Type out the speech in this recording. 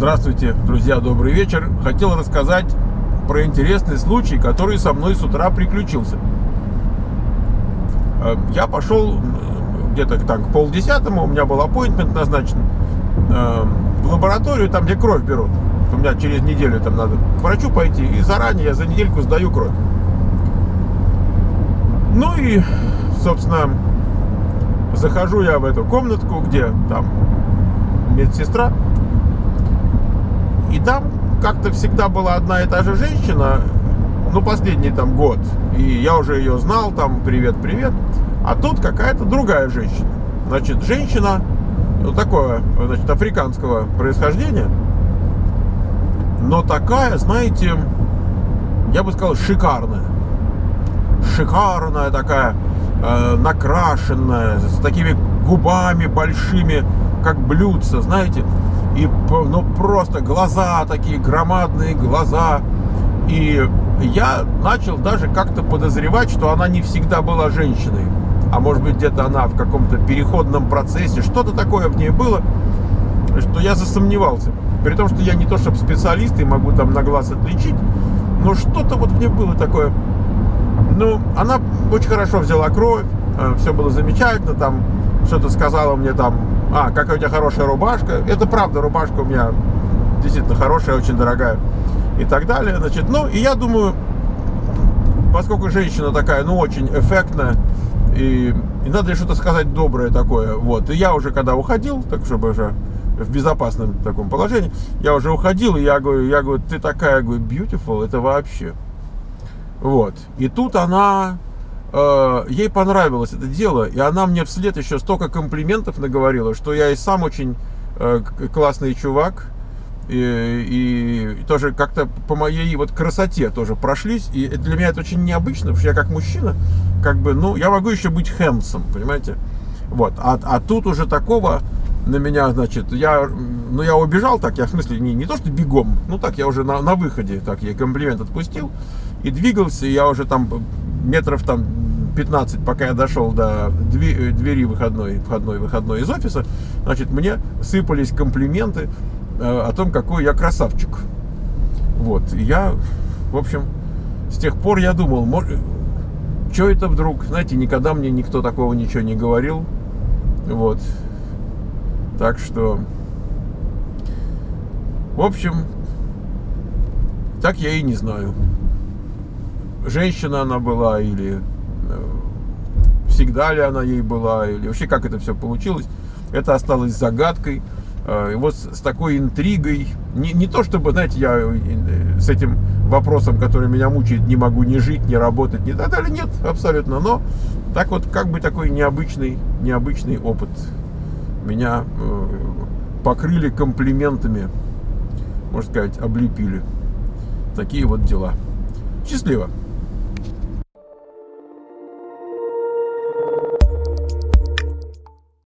Здравствуйте, друзья, добрый вечер. Хотел рассказать про интересный случай, который со мной с утра приключился. Я пошел где-то так к 9:30, у меня был аппоинтмент назначен, в лабораторию, там, где кровь берут. У меня через неделю там надо к врачу пойти, и заранее я за недельку сдаю кровь. Ну и, собственно, захожу я в эту комнатку, где там медсестра. И там как-то всегда была одна и та же женщина, ну, последний там год. И я уже ее знал, там, привет-привет. А тут какая-то другая женщина. Значит, женщина, ну, такое, значит, африканского происхождения. Но такая, знаете, я бы сказал, шикарная. Шикарная такая, накрашенная, с такими губами большими, как блюдца, знаете. И, ну, просто глаза такие, громадные глаза. И я начал даже как-то подозревать, что она не всегда была женщиной. А может быть, где-то она в каком-то переходном процессе, что-то такое в ней было, что я засомневался. При том, что я не то чтобы специалист и могу там на глаз отличить, но что-то вот в ней было такое. Ну, она очень хорошо взяла кровь, все было замечательно, там что-то сказала мне там: а, какая у тебя хорошая рубашка. Это правда, рубашка у меня действительно хорошая, очень дорогая. И так далее, значит. Ну, и я думаю, поскольку женщина такая, ну, очень эффектная, и надо ей что-то сказать доброе такое, вот. И я уже, когда уходил, так чтобы уже в безопасном таком положении, я уже уходил, и я говорю, ты такая, говорю, beautiful, это вообще. Вот. И тут она... ей понравилось это дело, и она мне вслед еще столько комплиментов наговорила, что я и сам очень классный чувак, и тоже как-то по моей вот красоте тоже прошлись, и для меня это очень необычно, потому что я как мужчина, как бы, ну, я могу еще быть хэнсом, понимаете, вот, а тут уже такого на меня, значит, я убежал так, я в смысле не то что бегом, ну так, я уже на выходе так ей комплимент отпустил, и двигался, и я уже там метров там 15, пока я дошел до двери выходной из офиса, значит, мне сыпались комплименты о том, какой я красавчик. Вот, и я, в общем, с тех пор я думал, что это вдруг, знаете, никогда мне никто такого ничего не говорил, вот, так что, в общем, так я и не знаю. Женщина она была, или всегда ли она ей была, или вообще как это все получилось, это осталось загадкой. И вот с такой интригой, не то чтобы, знаете, я с этим вопросом, который меня мучает, не могу ни жить, ни работать, ни так далее, нет, абсолютно, но так вот как бы такой необычный опыт. Меня покрыли комплиментами, можно сказать, облепили. Такие вот дела. Счастливо!